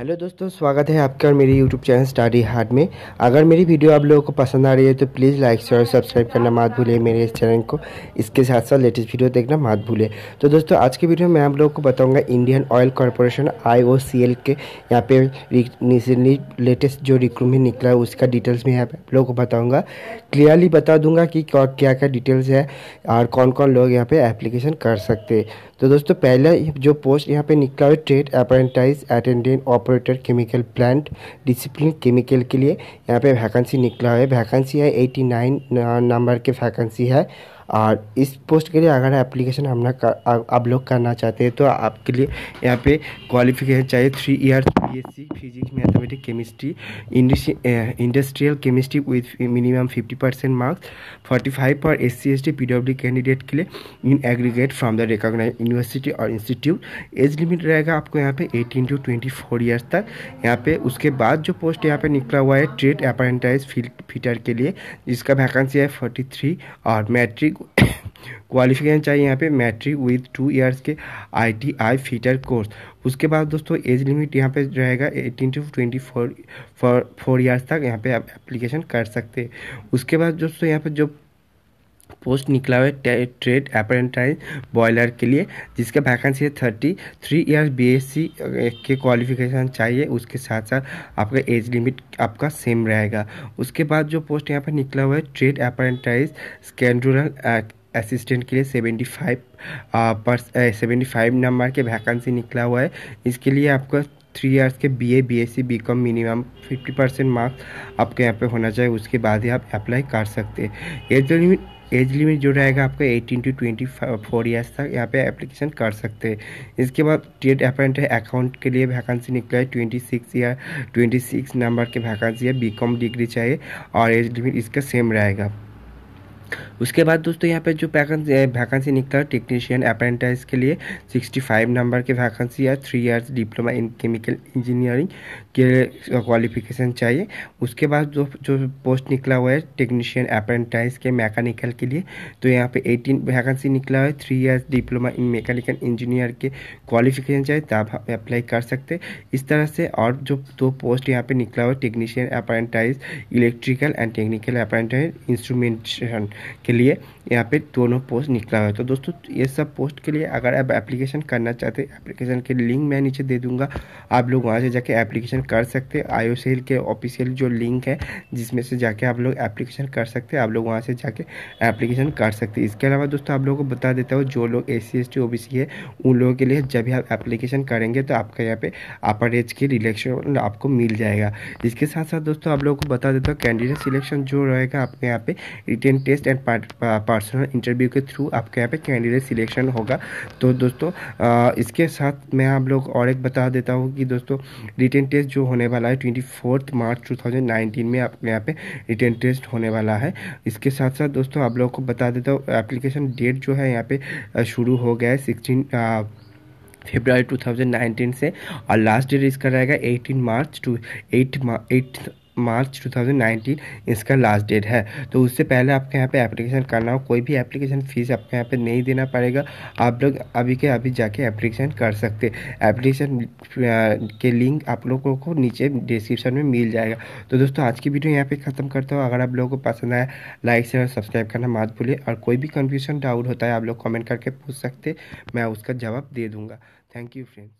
Hello दोस्तों, स्वागत है आपका और मेरे यूट्यूब चैनल स्टडी हार्ड में। अगर मेरी वीडियो आप लोगों को पसंद आ रही है तो प्लीज़ लाइक शेयर और सब्सक्राइब करना मत भूलें मेरे इस चैनल को। इसके साथ साथ लेटेस्ट वीडियो देखना मत भूलें। तो दोस्तों, आज के वीडियो में आप लोगों को बताऊंगा इंडियन ऑयल कॉरपोरेशन IOCL के यहाँ पे रिसेंटली लेटेस्ट जो रिक्रूटमेंट निकला उसका डिटेल्स में यहाँ पे आप लोगों को बताऊँगा। क्लियरली बता दूँगा कि क्या क्या डिटेल्स है और कौन कौन लोग यहाँ पर एप्लीकेशन कर सकते हैं। तो दोस्तों, पहले जो पोस्ट यहाँ पर निकला है trade apprentice attendant operator chemical plant discipline chemical के लिए यहाँ पे वैकेंसी निकला है। वैकेंसी है 89 नंबर के वैकेंसी है। और इस पोस्ट के लिए अगर एप्लीकेशन हम आप लोग करना चाहते हैं तो आपके लिए यहाँ पे क्वालिफिकेशन चाहिए 3 year BSc physics mathematics chemistry industrial chemistry with minimum 50% marks 45 पर SC/ST PW कैंडिडेट के लिए in aggregate from the recognise university और इंस्टीट्यूट। एज लिमिट रहेगा आपको यहाँ पे 18 to 24 ईयर्स तक। यहाँ पे उसके बाद जो पोस्ट यहाँ पे निकला हुआ है ट्रेड अप्रेंटाइज फिटर के लिए, जिसका वैकेंसी है 43 और मैट्रिक क्वालिफिकेशन चाहिए यहाँ पे मैट्रिक विथ 2 ईयर्स के ITI फीटर कोर्स। उसके बाद दोस्तों एज लिमिट यहाँ पे रहेगा 18 to 24 ईयर्स तक। यहाँ पे आप एप्लीकेशन कर सकते हैं। उसके बाद दोस्तों यहाँ पे जो पोस्ट निकला हुआ है ट्रेड अप्रेंटाइज बॉयलर के लिए, जिसका वैकेंसी है 33 ईयर्स BSc के क्वालिफिकेशन चाहिए। उसके साथ साथ आपका एज लिमिट आपका सेम रहेगा। उसके बाद जो पोस्ट यहाँ पर निकला हुआ है ट्रेड अप्रेंटाइज स्कैंडुलर असिस्टेंट के लिए 75 नंबर के वैकेंसी निकला हुआ है। इसके लिए आपका 3 ईयर्स के BA BSc BCom minimum 50% marks आपके यहाँ पे होना चाहिए। उसके बाद ही आप अप्लाई कर सकते हैं। एज लिमिट जो रहेगा आपका 18 to 24 ईयर्स तक यहाँ पे एप्लीकेशन कर सकते हैं। इसके बाद ट्रेड अप्रेंटिस अकाउंट के लिए वैकेंसी निकला है 26 नंबर के वैकेंसी है। BCom डिग्री चाहिए और एज लिमिट इसका सेम रहेगा। उसके बाद दोस्तों यहाँ पे जो वैकेंसी निकला है टेक्नीशियन अप्रेंटाइज के लिए 65 नंबर के वैकेंसी है। 3 years diploma in chemical engineering के क्वालिफिकेशन चाहिए। उसके बाद जो पोस्ट निकला हुआ है टेक्नीशियन अप्रेंटाइज के मैकेनिकल के लिए, तो यहाँ पे 18 वैकेंसी निकला है। 3 years diploma in mechanical engineer के क्वालिफिकेशन चाहिए, तब आप अप्लाई कर सकते। इस तरह से और जो 2 पोस्ट यहाँ पर निकला हुआ है technician apprentice electrical and technical apprentice instrumentation के लिए यहाँ पे दोनों पोस्ट निकला हुआ है। तो दोस्तों, ये सब पोस्ट के लिए अगर आप एप्लीकेशन करना चाहते हैं, एप्लीकेशन के लिंक मैं नीचे दे दूंगा, आप लोग वहाँ से जाके एप्लीकेशन कर सकते हैं। IOCL के ऑफिशियल जो लिंक है जिसमें से जाके आप लोग एप्लीकेशन कर सकते हैं, आप लोग वहाँ से जाके एप्लीकेशन कर सकते हैं। इसके अलावा दोस्तों आप लोगों को बता देता हूँ, जो लोग SC ST OBC है उन लोगों के लिए जब भी आप एप्लीकेशन करेंगे तो आपका यहाँ पे अपर एज की रिलैक्सेशन आपको मिल जाएगा। इसके साथ साथ दोस्तों आप लोगों को बता देता हूँ कैंडिडेट सिलेक्शन जो रहेगा आपके यहाँ पे written test and personal interview के थ्रू आपके यहाँ पे कैंडिडेट सिलेक्शन होगा। तो दोस्तों इसके साथ मैं आप लोग और एक बता देता हूँ कि दोस्तों रिटन टेस्ट जो होने वाला है 24 मार्च 2019 में आपके यहाँ पे रिटन टेस्ट होने वाला है। इसके साथ साथ दोस्तों आप लोगों को बता देता हूँ एप्लीकेशन डेट जो है यहाँ पे शुरू हो गया है 16 फरवरी 2019 से, और लास्ट डेट इसका रहेगा 8 मार्च 2019 इसका लास्ट डेट है। तो उससे पहले आपके यहाँ पे एप्लीकेशन करना हो, कोई भी एप्लीकेशन फीस आपके यहाँ पे नहीं देना पड़ेगा। आप लोग अभी के अभी जाके एप्लीकेशन कर सकते। एप्लीकेशन के लिंक आप लोगों को नीचे डिस्क्रिप्शन में मिल जाएगा। तो दोस्तों आज की वीडियो यहाँ पे ख़त्म करता हूँ। अगर आप लोगों को पसंद आया लाइक शेयर और सब्सक्राइब करना मत भूलिए। और कोई भी कन्फ्यूजन डाउट होता है आप लोग कमेंट करके पूछ सकते, मैं उसका जवाब दे दूँगा। Thank you friends.